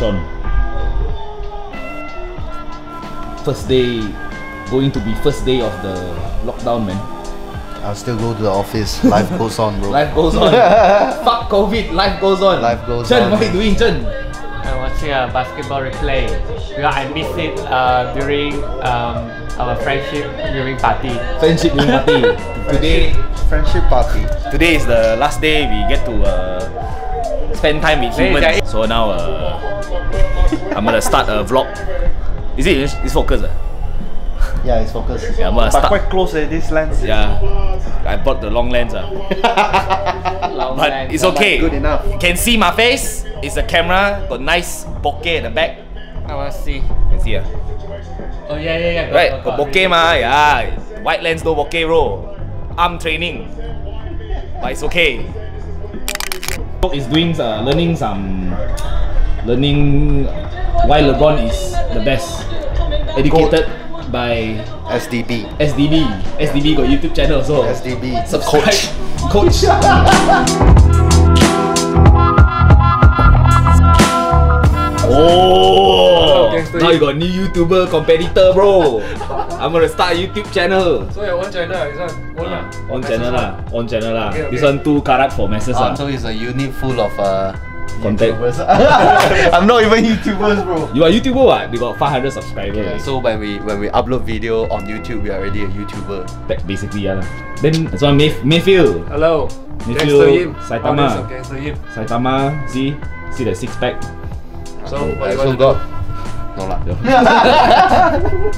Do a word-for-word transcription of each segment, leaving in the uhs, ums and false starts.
switch on. First day, going to be first day of the lockdown, man. I'll still go to the office. Life goes on, bro. Life goes on. Fuck COVID. Life goes on. Life goes Chen, on. Chen, what are you doing, Chen? I'm watching a basketball replay. Because I missed it uh, during um, our friendship viewing party. Friendship viewing party. Today, friendship party. Today is the last day we get to uh, spend time with humans. So now uh, I'm gonna start a vlog. Is it? It's focused. Uh? Yeah, it's focused. Yeah, but start. Quite close eh, this lens. Yeah, I bought the long lens. Uh. long but lens. It's okay. Good enough. You can see my face. It's a camera. Got nice bokeh at the back. I wanna see. You can see. Uh. Oh yeah, yeah, yeah. Got, right, got, got, got bokeh really ma. Good. Yeah, wide lens no bokeh bro. Arm training, but it's okay. Is doing uh, learning some learning why LeBron is the best. Educated. Go. By S D B. S D B. S D B got YouTube channel also. S D B. Subscribe. Coach. Coach. Oh! Now you got new YouTuber competitor, bro. I'm gonna start a YouTube channel. So your own channel, this one own lah. Uh, own channel lah. Own channel lah. Okay, okay. This one two karat for messes lah. Oh, so it's a unit full of uh. Contact. I'm not even YouTubers, bro. You are YouTuber, what? They got five hundred subscribers. Yeah, so when we when we upload video on YouTube, we are already a YouTuber. That basically, yeah. Then that's why Mayf Mayfield. Hello. Mayfield. Saitama. Okay, so him. Saitama. See, see the six pack. So oh, what I also got. No lah.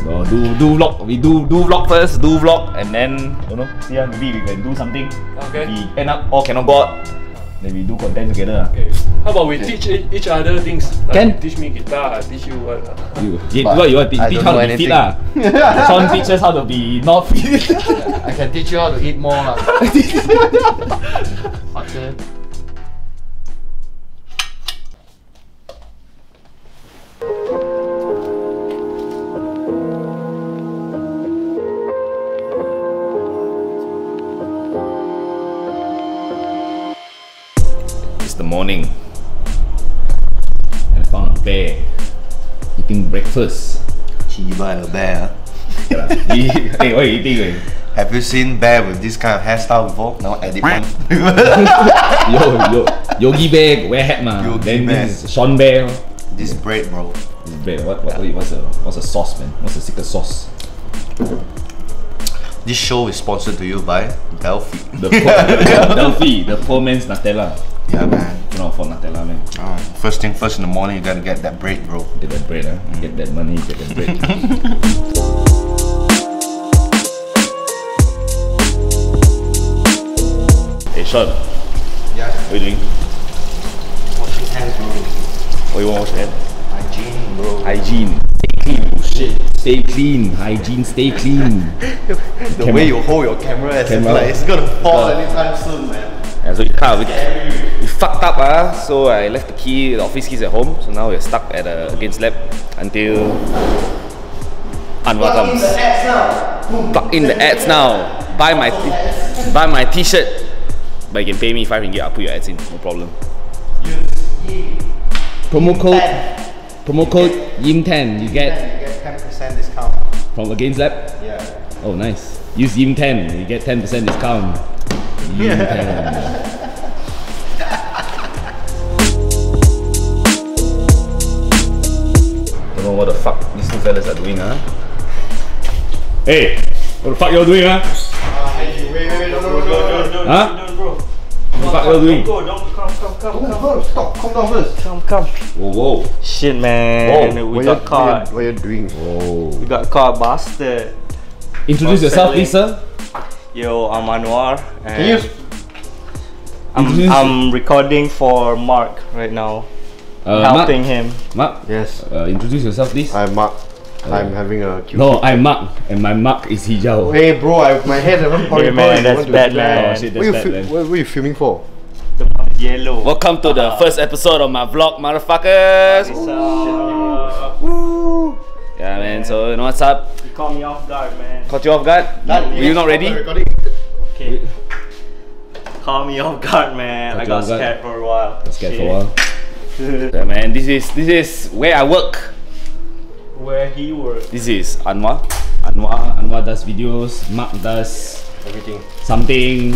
No, do do vlog. We do do vlog first. Do vlog and then you know. See, yeah, maybe we can do something. Okay. We end up all cannot go out. Then we do content together. Okay. How about we okay. teach each other things? Like Can teach me guitar, I teach you what? You, you, what you want to teach how to be fit lah. Son teaches how to be not fit. I can teach you how to eat more lah. Okay. Morning and I found a bear eating breakfast. Chiba, a bear. Hey, what are you eating? Have you seen bear with this kind of hairstyle before? No, edit one. Yo, yo, Yogi Bear, wear hat man. Yogi then bear. This is Sean Bear. This yeah. bread, bro. This bread. What? What? Yeah. What's the? What's the sauce, man? What's the secret sauce? This show is sponsored to you by Delphi. The poor, Delphi, the poor man's Nutella. Yeah, man. No, for Nutella, man. Oh, first thing first in the morning, you gotta get that bread, bro. Get that bread, huh? Mm. Get that money, get that bread. Hey, Sean. Yeah? What are you doing? Wash your hands, bro. What you want to wash your hands? Hygiene, bro. Hygiene. Stay clean, bullshit. Stay clean. Hygiene, stay clean. The camera. Way you hold your camera, as camera. If, like, it's gonna fall anytime soon, man. Yeah, so we, we, we fucked up, uh, so I left the key, the office keys at home. So now we're stuck at uh, Against Lab until Anwar comes. Plug in the ads now. Buy my buy my t-shirt. But you can pay me five ringgit, I'll put your ads in, no problem. Promo code promo code Y I M ten, you get ten percent discount. From Against Lab? Yeah. Oh nice. Use Y I M ten, you get ten percent discount. Y I M ten. What the fuck these two fellas are doing, huh? Hey, what the fuck y'all doing, huh? Uh, hey, wait, wait, no, no, no, no, no, huh? no, no, bro. What the fuck y'all doing? Don't go, don't come, come, come, come, come. Stop, come down first. Come, come. Whoa, whoa. Shit, man. Whoa. We what got you, caught. What are you doing? Whoa. We got caught, bastard. Introduce yourself, please, sir. Yo, I'm Anwar. And Can you? I'm, I'm recording for Mark right now. Uh, helping Mark. him. Mark? Yes. Uh, introduce yourself, please. I'm Mark. Uh, I'm having a cute. No, I'm Mark. And my Mark is Hijau. Hey, bro, I, my head haven't popped. Hey, man, that's bad, man. Oh, shit, that's what, bad, what, what are you filming for? The yellow. Welcome to uh, the first episode of my vlog, motherfuckers. Ooh. Ooh. Yeah, man, so you know what's up? You caught me off guard, man. Caught you off guard? That Were you not ready? Okay. Wait. Caught me off guard, man. Caught I got scared guard. for a while. Got scared shit. for a while. So man, this is this is where I work. Where he works. This is Anwar. Anwar Anwar does videos. Mark does everything. Something.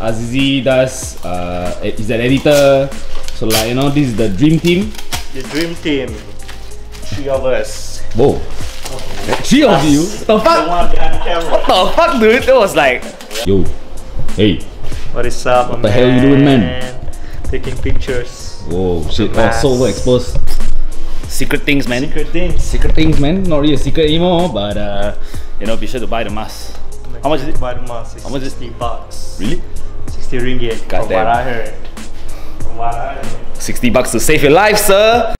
Azizi does. Uh, is an editor. So like you know, this is the dream team. The dream team. Three of us. Whoa. Three of you? The fuck? What the fuck, dude? That was like. Yo. Hey. What is up, man? What the hell you doing, man? Taking pictures. Whoa, shit. Oh, so overexposed. Secret things, man. Secret things. Secret things, man. Not really a secret anymore, but uh, you know, be sure to buy the mask. How much is it? Buy the mask. How much is it? sixty bucks. Really? sixty ringgit. Goddamn. From what I heard. From what I heard. sixty bucks to save your life, sir.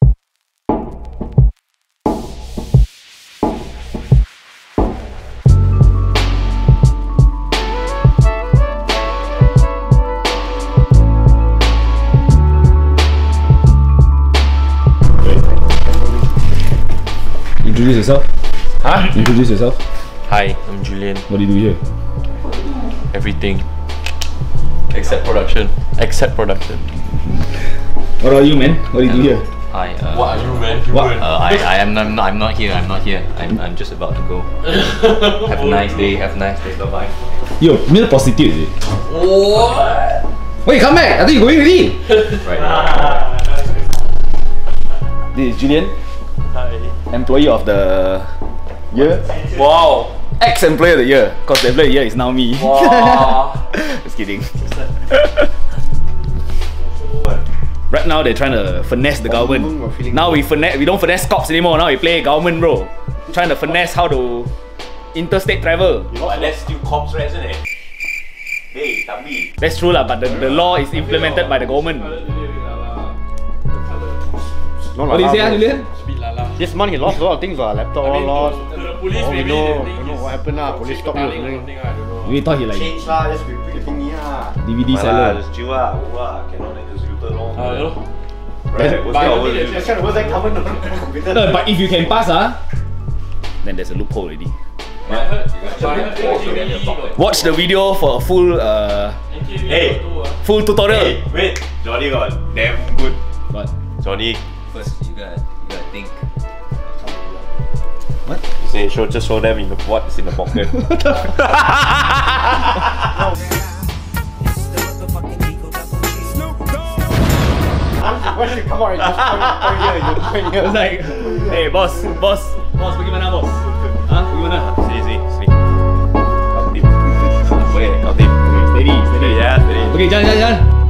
Introduce yourself. Huh? Introduce yourself. Hi, I'm Julian. What do you do here? Everything. Except production. Except production. What are you, man? What do you do here? Hi. Uh, what are you, man? What? Uh, I, I am I'm not, I'm not here. I'm not here. I'm, I'm just about to go. Have a nice day. Have a nice day. Bye bye. Yo, male prostitute, is it? What? Wait, come back. I think you're going already. Right. Now. This is Julian. Hi. Employee of the year. Wow. Ex-employee of the year. Cause the employee of the year is now me. Wow. Just kidding. Right now they're trying to finesse the oh, government. Now we finesse. We don't finesse cops anymore. Now we play government, bro. Trying to finesse how to interstate travel. You know, unless still cops, right, isn't it? Hey, Tambi. That's true lah. But the, the law is implemented by the government. No, what do you say, Julian? This month he lost a lot of things, uh, laptop all lost. The police, we know, don't know what happened, uh, police stopped him. We thought he like change lah, just repeat thingy ah. D V D seller. Just chill ah, whoa cannot like just filter long. Ah, you know. Right, what's that? That's kind of what's that common on computer. No, but if you can pass ah, then there's a loophole already. Watch the video for a full uh, hey, full tutorial. Hey, wait, Johnny got damn good. What? Johnny. First, you gotta you gotta think. What? You say show just show them in the what's in the pocket. Why should come on? Just point here, you point here. Like, hey, boss, boss, boss, bagaimana boss? Huh? Bagaimana? Easy, easy. Up deep. Wait, up deep. Steady, steady, yeah, steady. Okay, jangan, jangan, jangan.